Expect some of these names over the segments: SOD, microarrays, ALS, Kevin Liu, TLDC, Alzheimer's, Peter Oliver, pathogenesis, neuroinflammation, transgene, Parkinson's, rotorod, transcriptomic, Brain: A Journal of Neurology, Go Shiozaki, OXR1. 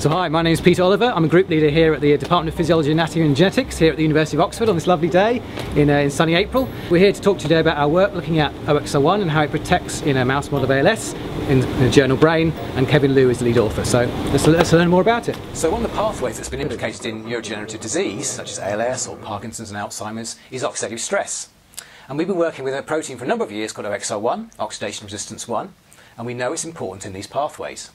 So hi, my name is Peter Oliver. I'm a group leader here at the Department of Physiology, Anatomy and Genetics here at the University of Oxford on this lovely day in sunny April. We're here to talk today about our work looking at OXR1 and how it protects in a mouse model of ALS in the journal Brain, and Kevin Liu is the lead author. So let's learn more about it. So one of the pathways that's been implicated in neurodegenerative disease, such as ALS or Parkinson's and Alzheimer's, is oxidative stress. And we've been working with a protein for a number of years called OXR1, oxidation resistance 1, and we know it's important in these pathways.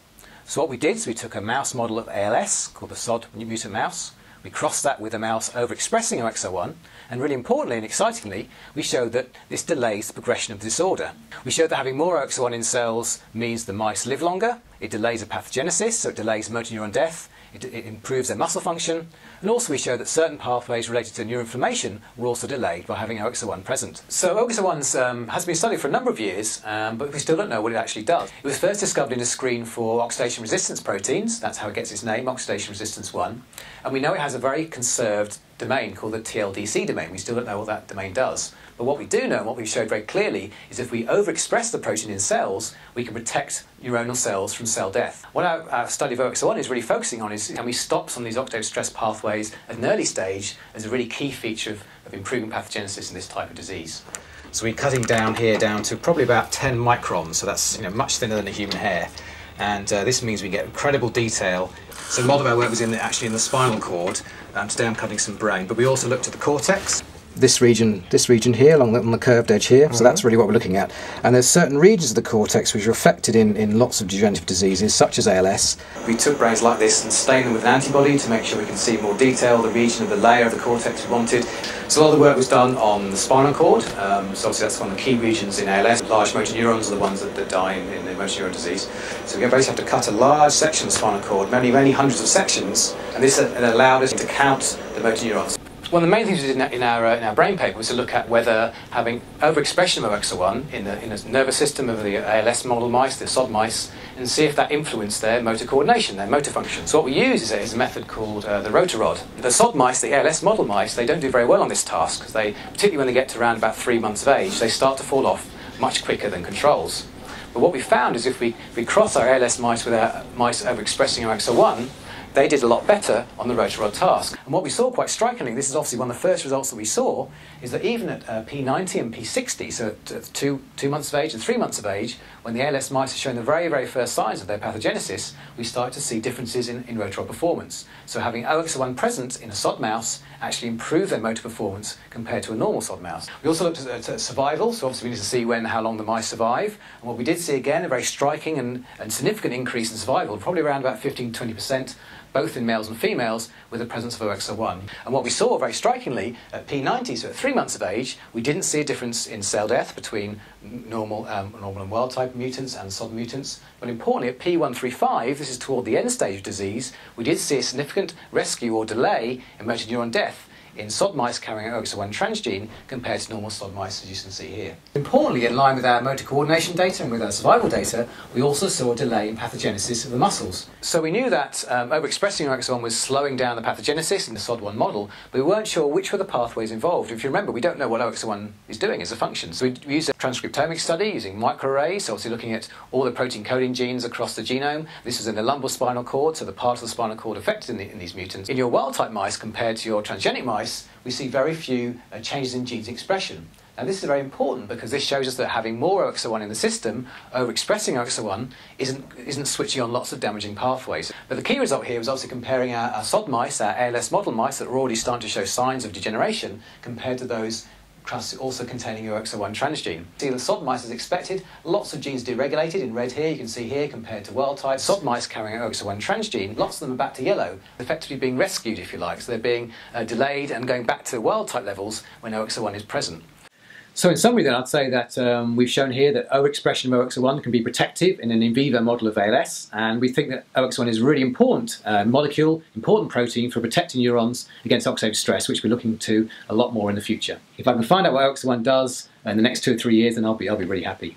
So what we did is we took a mouse model of ALS called the SOD mutant mouse. We crossed that with a mouse overexpressing OXR1, and really importantly and excitingly, we showed that this delays the progression of the disorder. We showed that having more OXR1 in cells means the mice live longer, it delays pathogenesis, so it delays motor neuron death, it improves their muscle function, and also we showed that certain pathways related to neuroinflammation were also delayed by having OXR1 present. So OXR1 has been studied for a number of years, but we still don't know what it actually does. It was first discovered in a screen for oxidation resistance proteins, that's how it gets its name, oxidation resistance 1, and we know it has a very conserved domain called the TLDC domain. We still don't know what that domain does. But what we do know, and what we've showed very clearly, is if we overexpress the protein in cells, we can protect neuronal cells from cell death. What our study of OXR1 is really focusing on is, can we stop some of these oxidative stress pathways at an early stage as a really key feature of improving pathogenesis in this type of disease. So we're cutting down here down to probably about 10 microns, so that's much thinner than a human hair. And this means we get incredible detail. So a lot of our work was actually in the spinal cord. Today I'm cutting some brain, but we also looked at the cortex. This region here, along on the curved edge here, so that's really what we're looking at. And there's certain regions of the cortex which are affected in lots of degenerative diseases, such as ALS. We took brains like this and stained them with an antibody to make sure we can see more detail, the region of the layer of the cortex we wanted. So a lot of the work was done on the spinal cord, so obviously that's one of the key regions in ALS. Large motor neurons are the ones that die in motor neuron disease. So we basically have to cut a large section of the spinal cord, many, many hundreds of sections, and this allowed us to count the motor neurons. One of the main things we did in our brain paper was to look at whether having overexpression of OXR1 in the nervous system of the ALS model mice, the SOD mice, and see if that influenced their motor coordination, their motor function. So what we use is a method called the rotorod. The SOD mice, the ALS model mice, they don't do very well on this task, because they, particularly when they get to around about 3 months of age, they start to fall off much quicker than controls. But what we found is if we cross our ALS mice with our mice overexpressing OXR1, they did a lot better on the rotorod task. And what we saw quite strikingly, this is obviously one of the first results that we saw, is that even at P90 and P60, so at two months of age and 3 months of age, when the ALS mice are showing the very, very first signs of their pathogenesis, we start to see differences in rotorod performance. So having OXR1 present in a SOD mouse actually improved their motor performance compared to a normal SOD mouse. We also looked at survival, so obviously we need to see how long the mice survive. And what we did see again, a very striking and significant increase in survival, probably around about 15–20%, both in males and females, with the presence of OXR1. And what we saw very strikingly at P90, so at 3 months of age, we didn't see a difference in cell death between normal and wild-type mutants and SOD mutants. But importantly, at P135, this is toward the end stage of disease, we did see a significant rescue or delay in motor neuron death in SOD mice carrying an OXR1 transgene compared to normal SOD mice, as you can see here. Importantly, in line with our motor coordination data and with our survival data, we also saw a delay in pathogenesis of the muscles. So we knew that overexpressing OXR1 was slowing down the pathogenesis in the SOD1 model, but we weren't sure which were the pathways involved. If you remember, we don't know what OXR1 is doing as a function. So we used a transcriptomic study using microarrays, so obviously looking at all the protein coding genes across the genome. This is in the lumbar spinal cord, so the part of the spinal cord affected in these mutants. In your wild-type mice compared to your transgenic mice, we see very few changes in genes expression. Now this is very important because this shows us that having more OXR1 in the system, overexpressing OXR1, isn't switching on lots of damaging pathways. But the key result here was obviously comparing our SOD mice, our ALS model mice that were already starting to show signs of degeneration, compared to those also containing OXR1 transgene. See, the SOD mice, as expected, lots of genes deregulated in red here, you can see here, compared to wild type. SOD mice carrying OXR1 transgene, lots of them are back to yellow, effectively being rescued, if you like. So they're being delayed and going back to wild type levels when OXR1 is present. So in summary then, I'd say that we've shown here that overexpression of OXR1 can be protective in an in vivo model of ALS, and we think that OXR1 is a really important molecule, important protein for protecting neurons against oxidative stress, which we're looking to a lot more in the future. If I can find out what OXR1 does in the next 2 or 3 years, then I'll be really happy.